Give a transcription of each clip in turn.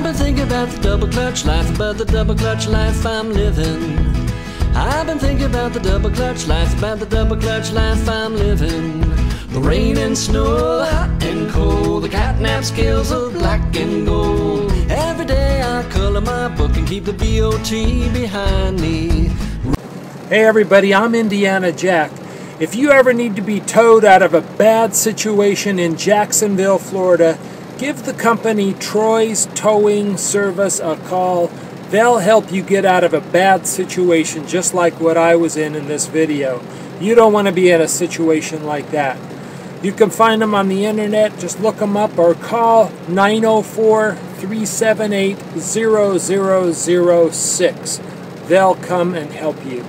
I've been thinking about the double clutch life, about the double clutch life I'm living. I've been thinking about the double clutch life, about the double clutch life I'm living. The rain and snow, hot and cold, the catnap scales of black and gold. Every day I color my book and keep the BOT behind me. Hey everybody, I'm Indiana Jack. If you ever need to be towed out of a bad situation in Jacksonville, Florida, give the company Troy's Towing Service a call. They'll help you get out of a bad situation just like what I was in this video. You don't want to be in a situation like that. You can find them on the internet, just look them up or call 904-378-0006. They'll come and help you.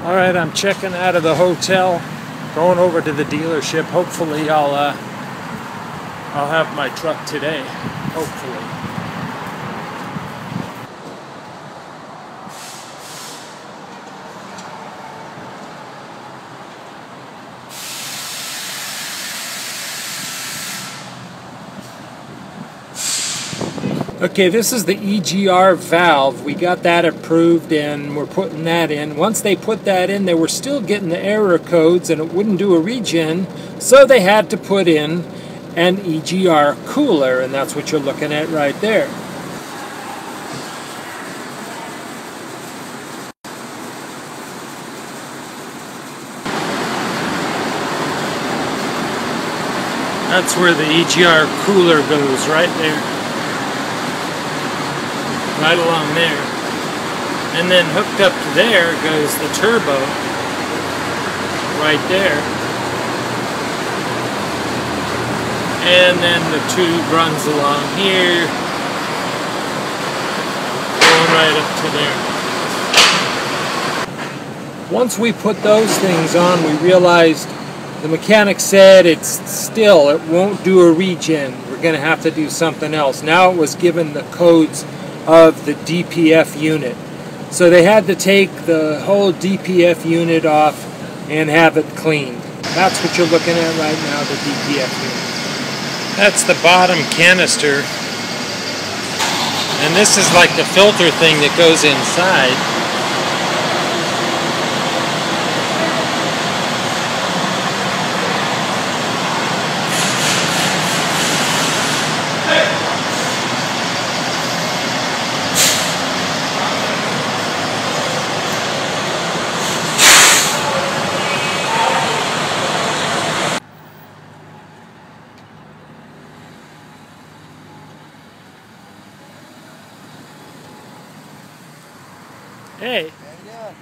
Alright, I'm checking out of the hotel, going over to the dealership. Hopefully I'll have my truck today, hopefully. Okay, this is the EGR valve. We got that approved and we're putting that in. Once they put that in, they were still getting the error codes and it wouldn't do a regen, so they had to put in an EGR cooler, and that's what you're looking at right there. That's where the EGR cooler goes, right there. Right along there, and then hooked up to there goes the turbo right there, and then the tube runs along here going right up to there. Once we put those things on, we realized the mechanic said it won't do a regen. We're gonna have to do something else. Now it was given the codes of the DPF unit. So they had to take the whole DPF unit off and have it cleaned. That's what you're looking at right now, the DPF unit. That's the bottom canister. And this is like the filter thing that goes inside. Hey. How you doing?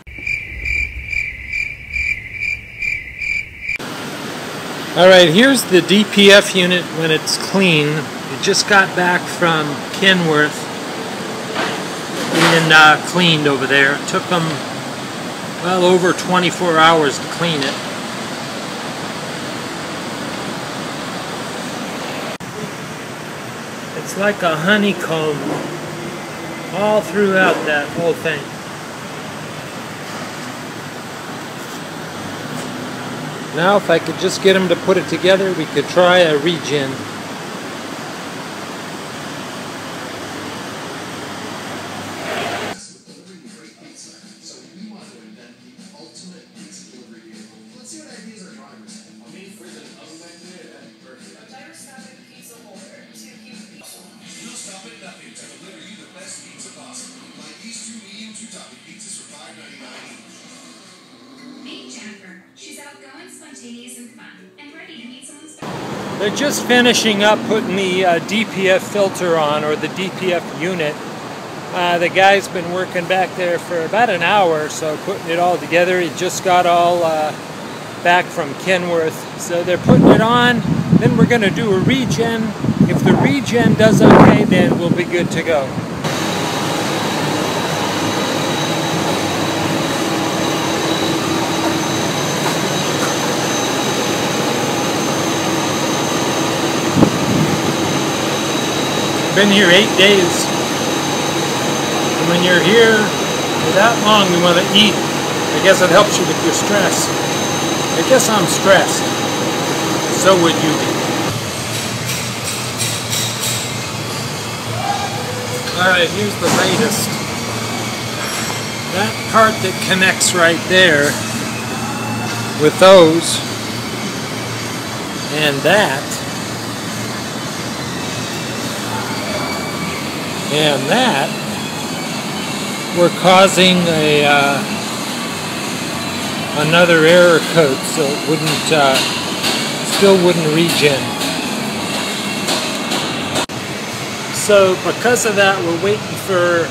All right, here's the DPF unit when it's clean. We just got back from Kenworth and cleaned over there. It took them well over 24 hours to clean it. It's like a honeycomb all throughout that whole thing. Now if I could just get them to put it together, we could try a regen. They're just finishing up putting the DPF filter on, or the DPF unit. The guy's been working back there for about an hour or so, putting it all together. He just got all back from Kenworth. So they're putting it on, then we're going to do a regen. If the regen does okay, then we'll be good to go. been here 8 days. And when you're here for that long, you want to eat. I guess it helps you with your stress. I guess I'm stressed. So would you be. Alright, here's the latest. That part that connects right there with those and that were causing a another error code, so it wouldn't still wouldn't regen. So because of that, we're waiting for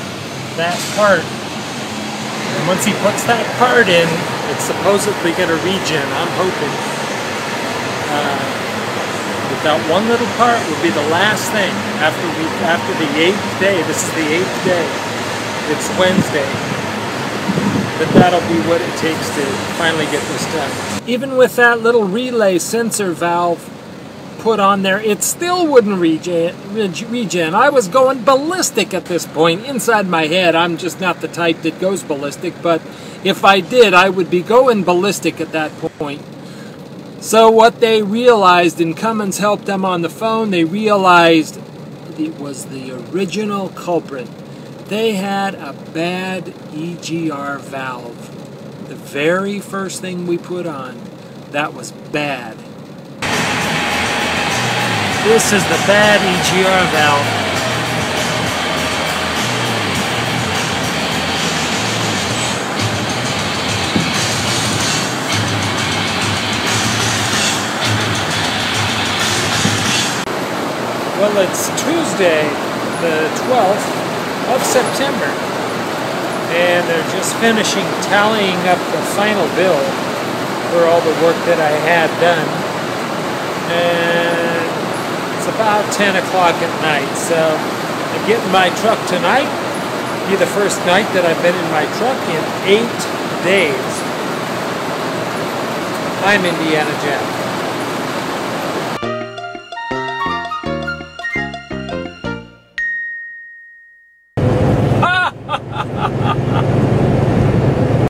that part. And once he puts that part in, it's supposedly going to regen. I'm hoping. But that one little part will be the last thing after the 8th day. This is the 8th day. It's Wednesday. But that'll be what it takes to finally get this done. Even with that little relay sensor valve put on there, it still wouldn't regen. I was going ballistic at this point. Inside my head, I'm just not the type that goes ballistic, but if I did, I would be going ballistic at that point. So what they realized, and Cummins helped them on the phone, they realized it was the original culprit. They had a bad EGR valve. The very first thing we put on, that was bad. This is the bad EGR valve. Well, it's Tuesday, the 12th. Of September, and they're just finishing tallying up the final bill for all the work that I had done, and it's about 10 o'clock at night, so I get in my truck tonight. It'll be the first night that I've been in my truck in 8 days. I'm Indiana Jacks.